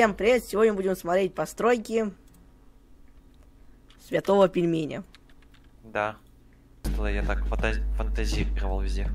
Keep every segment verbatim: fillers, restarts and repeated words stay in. Всем привет! Сегодня будем смотреть постройки святого пельменя. Да. Я так фантазировал везде.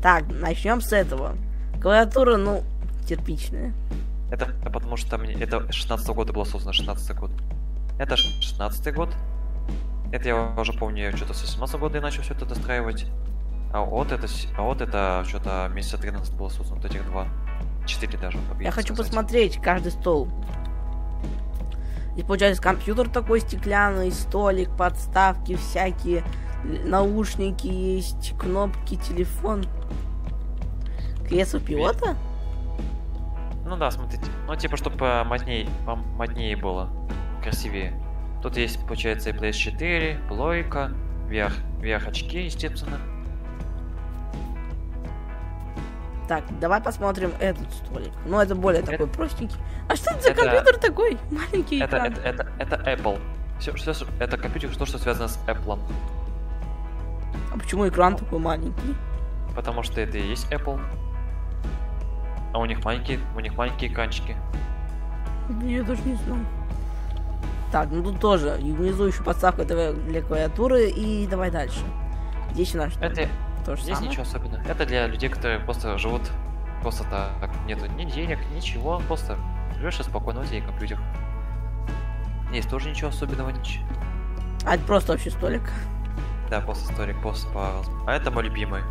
Так, начнем с этого. Клавиатура, ну, кирпичная. Это потому что мне... Это шестнадцатого года было создано, шестнадцатый год. Это шестнадцатый год. Это я уже помню, я что-то с восемнадцатого года и начал все это достраивать. А вот это, а вот это что-то месяца тринадцать было создано, вот этих два. четыре даже. Я хочу сказать. Посмотреть каждый стол. И получается компьютер такой стеклянный, столик, подставки всякие, наушники есть, кнопки, телефон. Кресло пилота? Ну да, смотрите. Ну типа, чтобы моднее, моднее было, красивее. Тут есть, получается, и плейс четыре, плойка, ви ар очки, естественно. Так, давай посмотрим этот столик. Ну, это более такой это... простенький. А что это за это... компьютер такой? Маленький это, экран. Это, это, это Apple. Все, все, это компьютер, что, что связано с Apple. А почему экран такой маленький? Потому что это и есть Apple. А у них маленькие, у них маленькие экранчики. Я даже не знаю. Так, ну тут тоже. И внизу еще подставка для клавиатуры. И давай дальше. Здесь наш. Это... То же Здесь самое. Ничего особенного. Это для людей, которые просто живут просто так. Нету ни денег, ничего. Просто живешь и спокойно у тебя и компьютер. Здесь тоже ничего особенного. Ничего. А это просто общий столик? Да, просто столик. Просто по... А это мой любимый.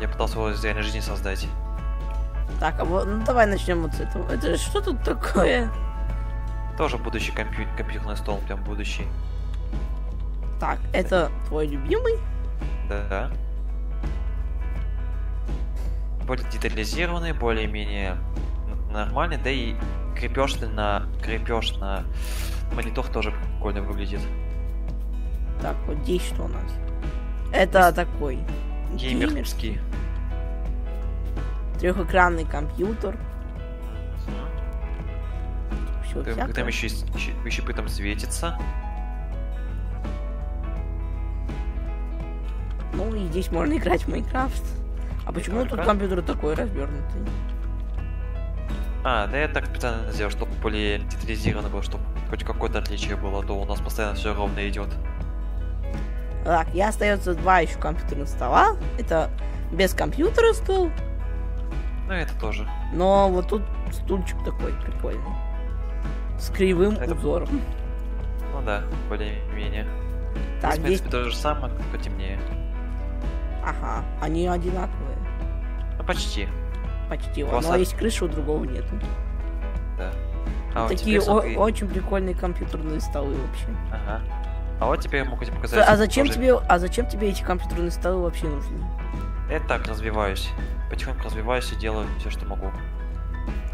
Я пытался его из реальной жизни создать. Так, а вот, ну давай начнем вот с этого. Это что тут такое? Тоже будущий компью... компьютерный стол, прям будущий. Так, это да. Твой любимый? Да. Более детализированный, более-менее нормальный, да и крепеж на крепеж на монитор тоже прикольно выглядит. Так, вот здесь что у нас? Это есть такой геймерский трехэкранный компьютер. Все, там еще, еще, еще при этом светится. Ну и здесь можно играть в Майнкрафт. А почему Майнкрафт? Тут компьютер такой развернутый? А, да я так специально сделал, чтобы более детализировано было, чтобы хоть какое-то отличие было, то у нас постоянно все ровно идет. Так, и остается два еще компьютерных стола. Это без компьютера стол. Ну это тоже. Но вот тут стульчик такой прикольный. С кривым это... узором. Ну да, более-менее. Так, здесь... В принципе, то же самое, потемнее. Ага, они одинаковые. Ну, почти. Почти. Класса. Но есть крыша, у другого нету. Да. А вот такие смотри... очень прикольные компьютерные столы вообще. Ага. А вот теперь я могу тебе показать. А зачем тоже... тебе, а зачем тебе эти компьютерные столы вообще нужны? Я так развиваюсь, потихоньку развиваюсь и делаю все, что могу.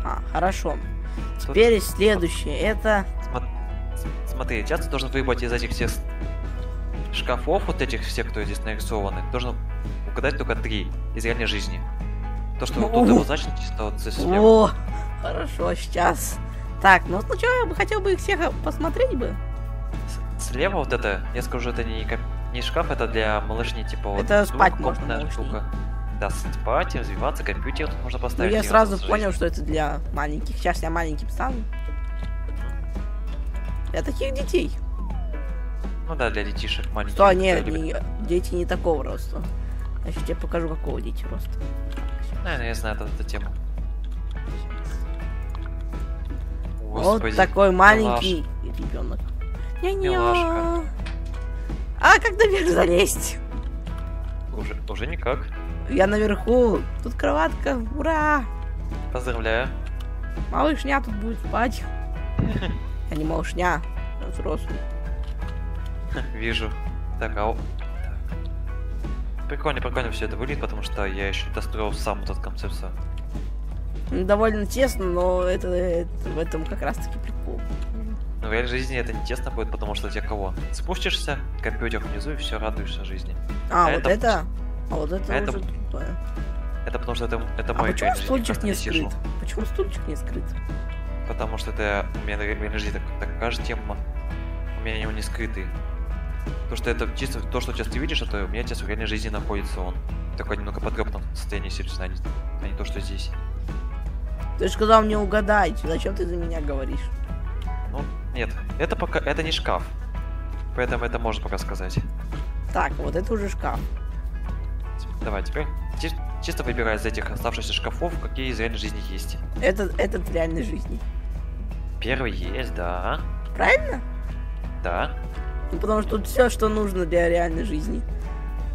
А, хорошо. Тут... Теперь следующее, это. Смотри, сейчас ты должен выбрать из этих всех шкафов, вот этих всех, кто здесь нарисованы, должен угадать только три из реальной жизни. То, что тут его значит, чисто вот. Хорошо, сейчас. Так, ну сначала я бы хотел бы их всех посмотреть бы. Слева вот это, я скажу, это не, не шкаф, это для малышни, типа вот. Это спать можно. Да, спать, развиваться, компьютер тут можно поставить. Ну, я сразу понял, что это для маленьких. Сейчас я маленьким стану. Для таких детей. Ну да, для детишек маленьких. Что, нет, не, дети не такого роста. Значит, я покажу, какого дети роста. Наверное, я знаю эту тему. Вот такой маленький милашка. Ребенок. Ня-ня. А как наверх залезть? Уже, уже никак. Я наверху. Тут кроватка. Ура! Поздравляю. Малышня тут будет спать. Я не малышня, я взрослый. Вижу. Так, а... Так. Прикольно, прикольно все это выглядит, потому что я еще достроил сам этот концепцию. Довольно тесно, но это, это в этом как раз таки прикол. Но в реальной жизни это не тесно будет, потому что для кого? Спустишься, компьютер внизу и все, радуешься жизни. А, а вот это... это? А вот это, это... уже другое. Это потому что это, это а мой... почему стульчик не скрыт? Сижу. Почему стульчик не скрыт? Потому что это у меня в реальной жизни так, такая же тема. У меня его не скрытый. То, что это чисто то, что сейчас ты видишь, это у меня сейчас в реальной жизни находится он. Такой немного подгребном состоянии сердца, а не то, что здесь. Ты же сказал мне угадать, зачем ты за меня говоришь? Ну, нет, это пока, это не шкаф. Поэтому это можно пока сказать. Так, вот это уже шкаф. Давай, теперь чис чисто выбирай из этих оставшихся шкафов, какие из реальной жизни есть. Этот, этот в реальной жизни. Первый есть, да. Правильно? Да. Ну, потому что тут все, что нужно для реальной жизни.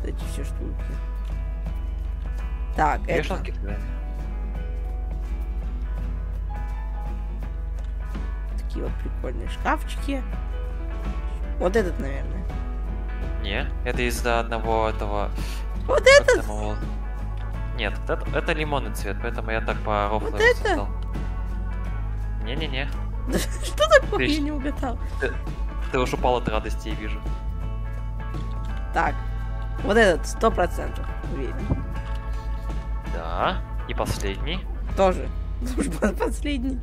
Эти все штуки. Так, это... Решетки, да. Такие вот прикольные шкафчики. Вот этот, наверное. Не, это из-за одного этого... Вот этот? Самого... Нет, это, это лимонный цвет, поэтому я так по рофлу вот создал. Не-не-не. Что такое? Ты я не угадал. Ты, ты уж упал от радости, я вижу. Так, вот этот, сто процентов уверен. Да, и последний. Тоже. Последний.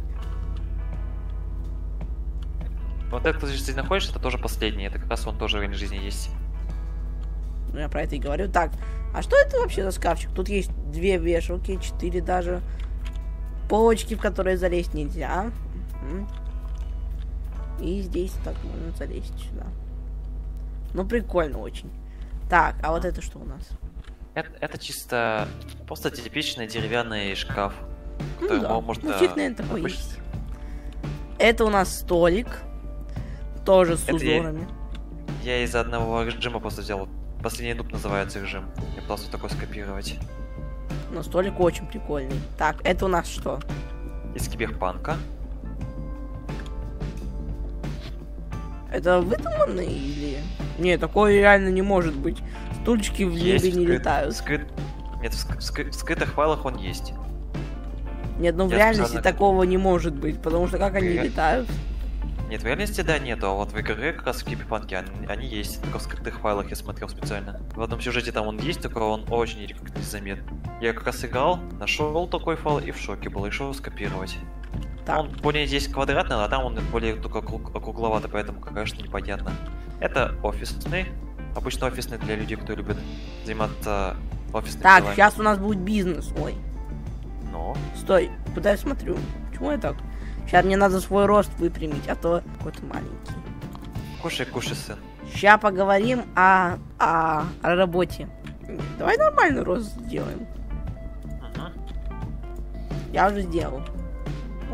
Вот этот, кто здесь находишься, это тоже последний. Это как раз он тоже в реальной жизни есть. Ну, я про это и говорю. Так, а что это вообще за шкафчик? Тут есть две вешалки, четыре даже. Полочки, в которые залезть нельзя. Угу. И здесь так можно залезть сюда. Ну, прикольно очень. Так, а вот это что у нас? Это, это чисто просто типичный деревянный шкаф. Ну, да. Может, ну, чуть, наверное, такой есть. Это у нас столик. Тоже с это узорами. Я, я из одного режима просто взял. Последний дуб называется режим. Я просто такой скопировать. Ну, столик очень прикольный. Так, это у нас что? Из киберпанка. Это выдуманный или... Не, такое реально не может быть. Стульчики в небе не летают. Скры... Нет, в, скры... в скрытых файлах он есть. Нет, ну в я реальности специально... такого не может быть, потому что как они Ре... летают? Нет, в реальности да нету, а вот в игре как раз в киберпанке они, они есть, только в скрытых файлах я смотрел специально. В одном сюжете там он есть, только он очень незаметен. Я как раз играл, нашел такой файл и в шоке был, решил скопировать. Так. Он более здесь квадратный, а там он более только кругловатый, поэтому, конечно, непонятно. Это офисный, обычно офисный для людей, кто любит заниматься офисными делами. Так, сейчас у нас будет бизнес, ой. Но. Стой, куда я смотрю? Почему я так? Сейчас мне надо свой рост выпрямить, а то какой-то маленький. Кушай, кушай, сын. Сейчас поговорим о, о, о работе. Давай нормальный рост сделаем. Ага. Я уже сделал.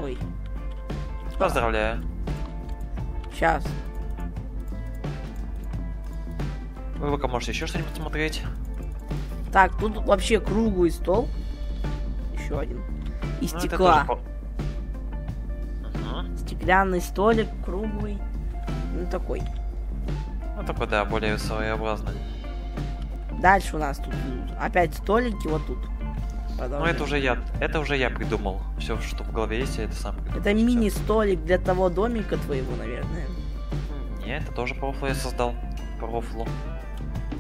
Ой. Поздравляю. Сейчас. Вы пока можете еще что-нибудь смотреть. Так, тут вообще круглый стол. Еще один. Из ну, стекла. Стеклянный столик, круглый. Ну такой. Ну такой, да, более своеобразный. Дальше у нас тут опять столики, вот тут. Продолжаем. Ну это уже я, это уже я придумал. Все, что в голове есть, я это сам придумал. Это мини-столик для того домика твоего, наверное. Не, это тоже по рофлу я создал. По рофлу.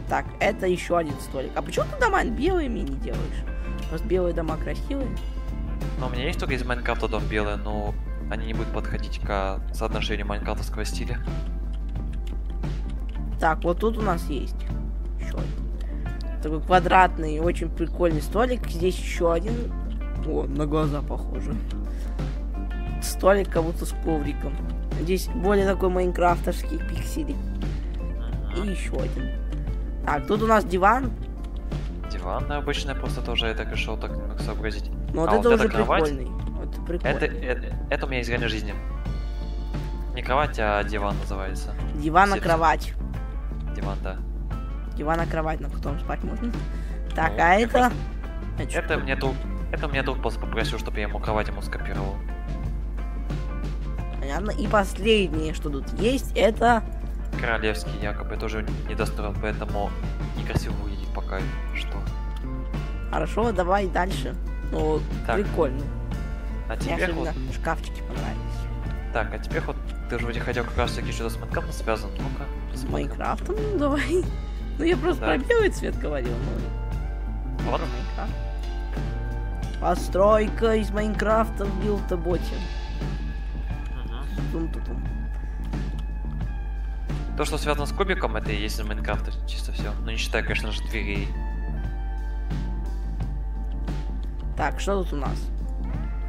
Так, это еще один столик. А почему ты дома белыми не делаешь? Просто белые дома красивые. Но у меня есть только из Майнкрафта дом белый, но... Они не будут подходить к соотношению майнкрафтовского стиля. Так, вот тут у нас есть еще один. Такой квадратный, очень прикольный столик. Здесь еще один. О, на глаза похоже. Столик как будто с ковриком. Здесь более такой майнкрафтовский пиксель. Ага. И еще один. Так, тут у нас диван. Диван обычный, просто тоже я так решил так сообразить. Ну вот а это вот уже прикольный. Кровать... Это, это, это у меня из реальной жизни. Не кровать, а диван называется. Диван на кровать. Диван, да. Диван на кровать, на котором спать можно. Так, ну, а это... Это, это мне друг... Это мне друг просто попросил, чтобы я ему кровать ему скопировал. Понятно. И последнее, что тут есть, это... Королевский якобы. Я тоже не достроил, поэтому некрасиво выглядит пока что. Хорошо, давай дальше. Ну, так. Прикольно. А теперь вот... шкафчики понравились. Так, а теперь вот ты же вроде хотел как раз таки что-то с Майнкрафтом связан. Ну-ка. С Майнкрафтом? Ну давай. Ну я просто да. Про белый цвет говорил. Но... Вот. Майнкрафт. Постройка из Майнкрафта в билд-боте. Угу. То, что связано с кубиком, это и есть из Майнкрафта чисто все. Ну не считая, конечно же, дверей. Так, что тут у нас?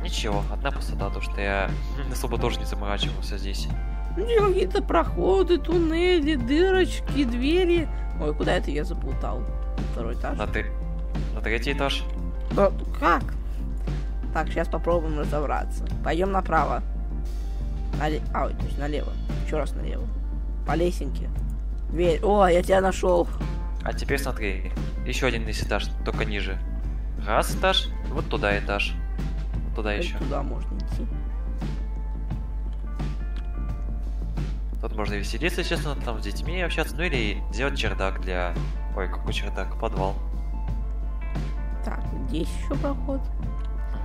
Ничего, одна пустота, то что я особо тоже не заморачивался здесь. У него какие-то проходы, туннели, дырочки, двери. Ой, куда это я заплутал? Второй этаж. На, ты... на третий этаж. Да, как? Так, сейчас попробуем разобраться. Пойдем направо. Нале... А, то есть налево. Еще раз налево. По лесенке. Дверь. О, я тебя нашел. А теперь смотри. Еще один этаж, только ниже. Раз этаж, вот туда этаж. Вот туда еще. Туда можно идти. Тут можно и веселиться, честно, там с детьми общаться, ну или делать чердак для... Ой, какой чердак, подвал. Так, здесь еще проход.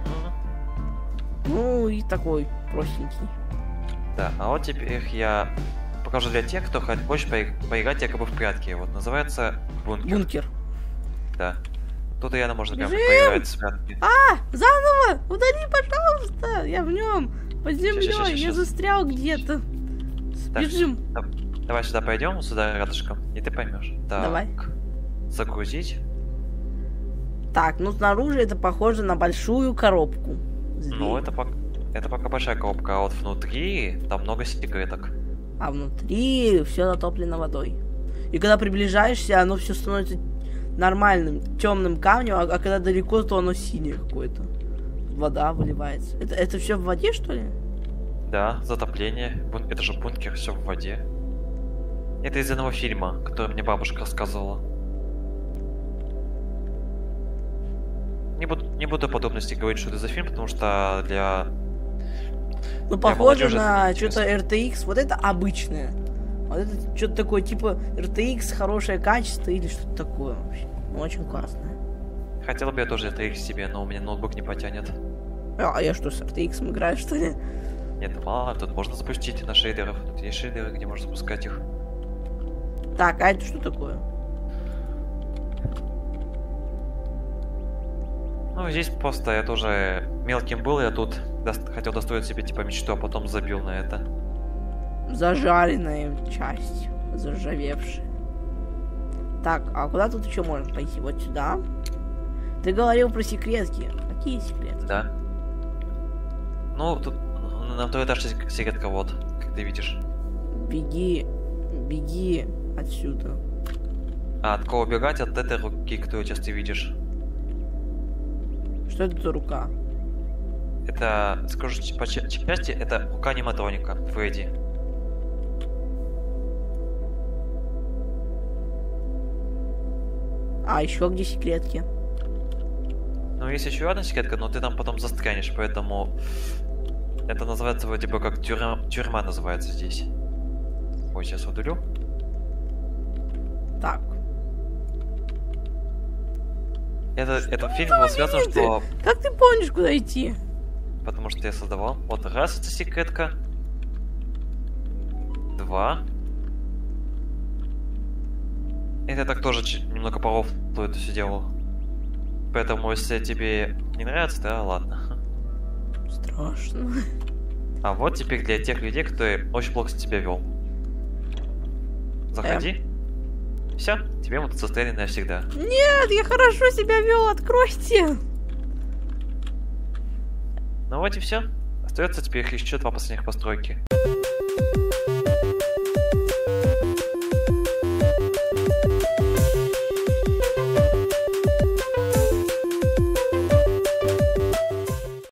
Mm-hmm. Ну и такой простенький. Да, а вот теперь я покажу для тех, кто хочет поиграть якобы в прятки. Вот, называется бункер. Бункер. Да. Тут реально можно прям поиграть с прятки. А, заново! Удали, пожалуйста! Я в нем, под землей, я застрял где-то. Бежим. Так, давай сюда пойдем, сюда рядышком, и ты поймешь. Так, давай. Загрузить. Так, ну снаружи это похоже на большую коробку. Сбей. Ну это пока, это пока большая коробка, а вот внутри там много секреток. А внутри все натоплено водой. И когда приближаешься, оно все становится нормальным, темным камнем, а, а когда далеко, то оно синее какое-то. Вода выливается. Это, это все в воде, что ли? Да, затопление. Это же бункер, все в воде. Это из одного фильма, который мне бабушка рассказывала. Не буду, не буду подробности говорить, что это за фильм, потому что для... Ну, для похоже на что-то эр ти экс. Вот это обычное. Вот это что-то такое, типа эр ти экс, хорошее качество или что-то такое вообще. Ну, очень классное. Хотел бы я тоже эр ти экс себе, но у меня ноутбук не потянет. А, а я что, с эр ти экс играю, что ли? Нет, мало, тут можно запустить на шейдерах. Тут есть шейдеры, где можно запускать их. Так, а это что такое? Ну, здесь просто я тоже мелким был, я тут дост... хотел достроить себе типа мечту, а потом забил на это. Зажаренная часть, заржавевшая. Так, а куда тут еще можно пойти? Вот сюда? Ты говорил про секретки. Какие секретки? Да. Ну, тут... На второй этаж секретка, вот, как ты видишь. Беги, беги отсюда. А от кого бегать? От этой руки, которую сейчас ты видишь. Что это за рука? Это, скажу по части, это рука аниматроника, Фредди. А еще где секретки? Ну, есть еще одна секретка, но ты там потом застрянешь, поэтому... Это называется вроде бы как тюрьма, тюрьма называется здесь. Ой, сейчас удалю. Так. Это, это фильм был связан, что... Как ты помнишь, куда идти? Потому что я создавал. Вот раз, это секретка. Два. Это так тоже немного поров, кто это все делал. Поэтому, если тебе не нравится, да ладно. Страшно. А вот теперь для тех людей, кто очень плохо себя вел. Заходи. Э. Все, тебе вот состояние навсегда. Нет, я хорошо себя вел, откройте. Ну вот и все. Остается теперь еще два последних постройки.